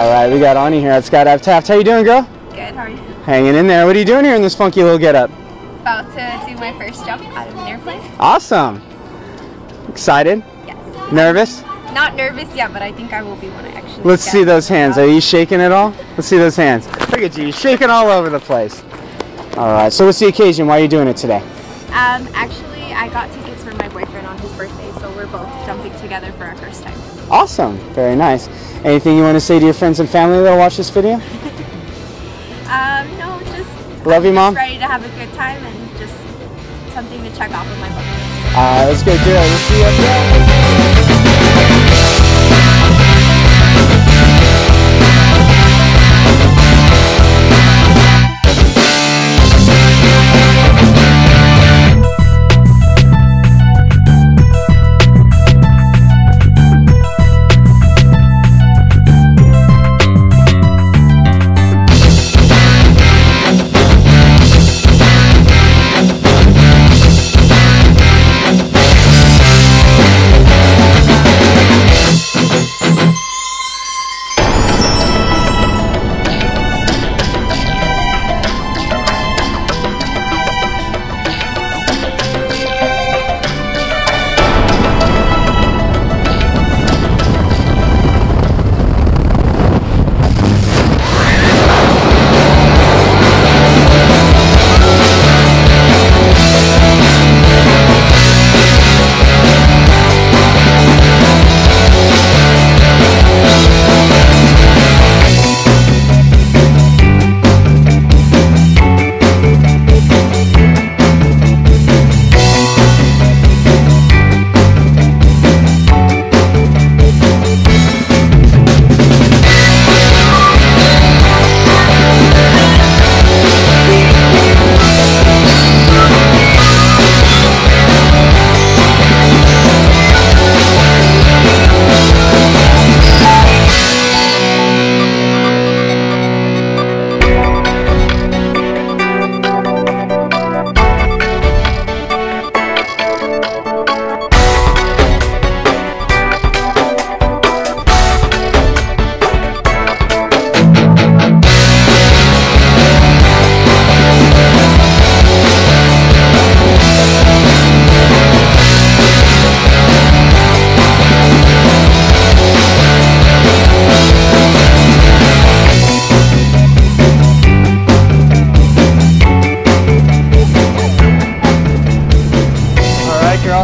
All right, we got Ani here at Skydive Taft. How you doing, girl? Good, how are you? Hanging in there. What are you doing here in this funky little getup? About to do my first jump out of an airplane. Awesome. Excited? Yes. Nervous? Not nervous yet, but I think I will be when I actually Let's see those hands. Are you shaking at all? Let's see those hands. Look at you. You're shaking all over the place. All right, so what's the occasion? Why are you doing it today? Actually, I got tickets for my boyfriend on his birthday, so we're both jumping together for our first time. Awesome. Very nice. Anything you want to say to your friends and family that'll watch this video? No, just love you, Mom. Ready to have a good time and just something to check off of my book. Let's go, girl. We'll see you up there.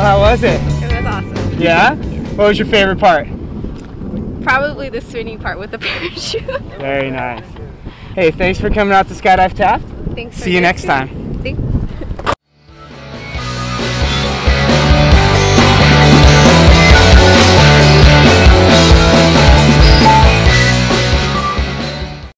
How was it? It was awesome. Yeah? What was your favorite part? Probably the swinging part with the parachute. Very nice. Hey, thanks for coming out to Skydive Taft. Thanks. See you next time. Thanks.